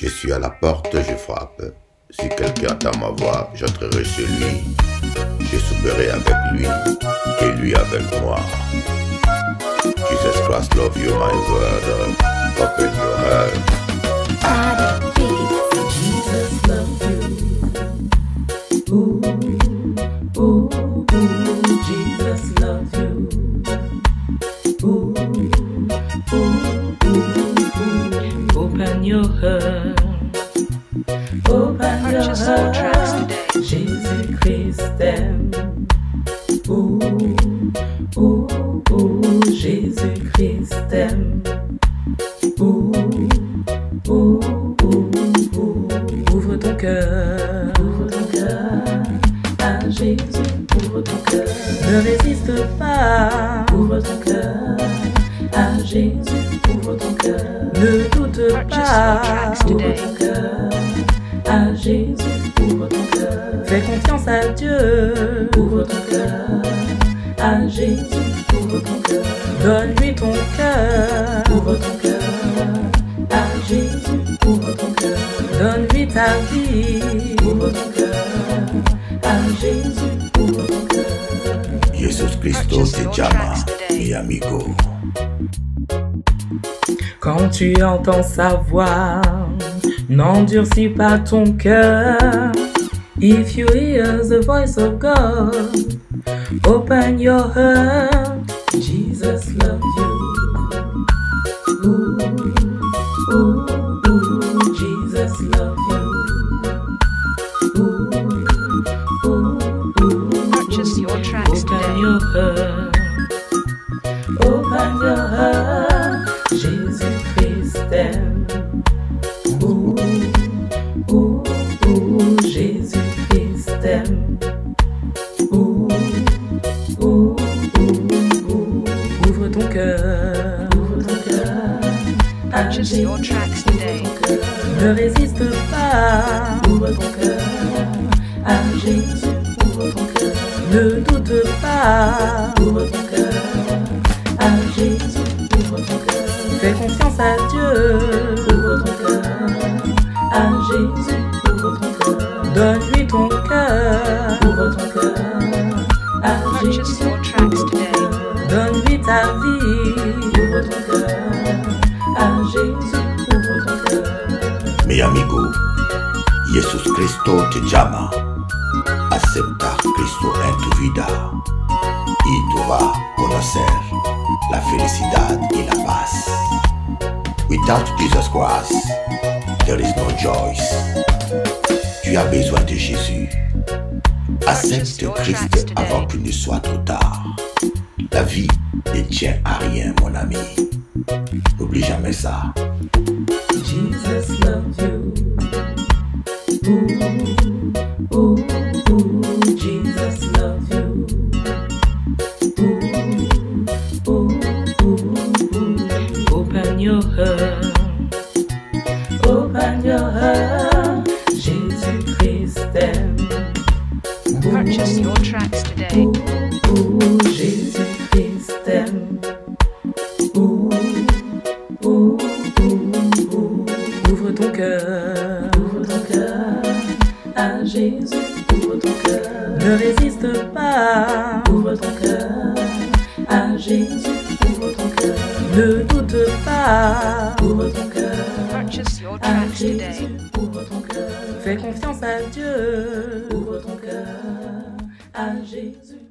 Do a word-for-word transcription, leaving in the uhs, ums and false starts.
Je suis à la porte, je frappe. Si quelqu'un attend ma voix, j'entrerai chez lui. Je souperai avec lui, et lui avec moi. Jesus Christ, love you, my word. Open your heart. I think Jesus loves you. Ooh, ooh, ooh, Jesus loves you. Ooh, ooh, ooh, ooh. Open your heart. Open your heart. Jesus Christ, them. Ooh, ooh, ooh, Jesus Christ, them. Ooh, ooh, ooh, ooh. Ouvre ton cœur, ouvre ton cœur à Jésus, ouvre ton cœur. Ne résiste pas, ouvre ton cœur à Jésus, ouvre ton cœur. Ne doute pas, ouvre ton cœur à Jésus, ouvre ton cœur. Fais confiance à Dieu, ouvre ton cœur. À Jésus, ouvre ton cœur. Donne-lui ton cœur. Ouvre ton cœur. À Jésus, ouvre ton cœur. Donne-lui ta vie. Ouvre ton cœur. À Jésus, ouvre ton cœur. Jesus Cristo te llama, mi amigo. Quand tu entends sa voix, n'endurcis pas ton cœur. If you hear the voice of God, open your heart. Jesus loves you. Ooh, ooh, ooh, Jesus loves you. Ooh, ooh, ooh. Purchase your tracks today. Open your heart. Open your heart. Jesus Christ them. Ooh, ooh, ooh, Jesus Christ them. Ouvre ton cœur à Jésus, ouvre ton cœur. Ne résiste pas, ouvre ton cœur à Jésus, ouvre ton cœur. Ne doute pas, ouvre ton cœur à Jésus, ouvre ton cœur. Fais confiance à Dieu, ouvre ton cœur à Jésus, ouvre ton cœur. Donne-lui ton cœur, ouvre ton cœur à Jésus, ouvre ton cœur. Donne-lui ta vie, ouvre ton cœur, à Jésus, ouvre ton cœur. Mi amigo, Jesus Cristo te llama, acepta Cristo en tu vida, y tu vas conocer la felicidad y la paz. Without Jesus Christ, there is no joy. Tu as besoin de Jésus, accepte Christ avant qu'il ne soit trop tard. La vie ne tient à rien, mon ami. N'oublie jamais ça. Jesus loves you. Ooh, ooh, ooh, Jesus loves you. Ooh, ooh, ooh, ooh. Open your heart. Open your heart. Jesus Christ them. Purchase your tracks today. Ooh, ooh, Jesus. Ooh, ooh, ooh, ooh. Ouvre ton cœur, ouvre ton cœur à Jésus, ouvre ton cœur. Ne résiste pas, ouvre ton cœur à Jésus, ouvre ton cœur. Ne doute pas, ouvre ton cœur à Jésus, ouvre ton cœur. Fais confiance à Dieu, ouvre ton cœur à Jésus.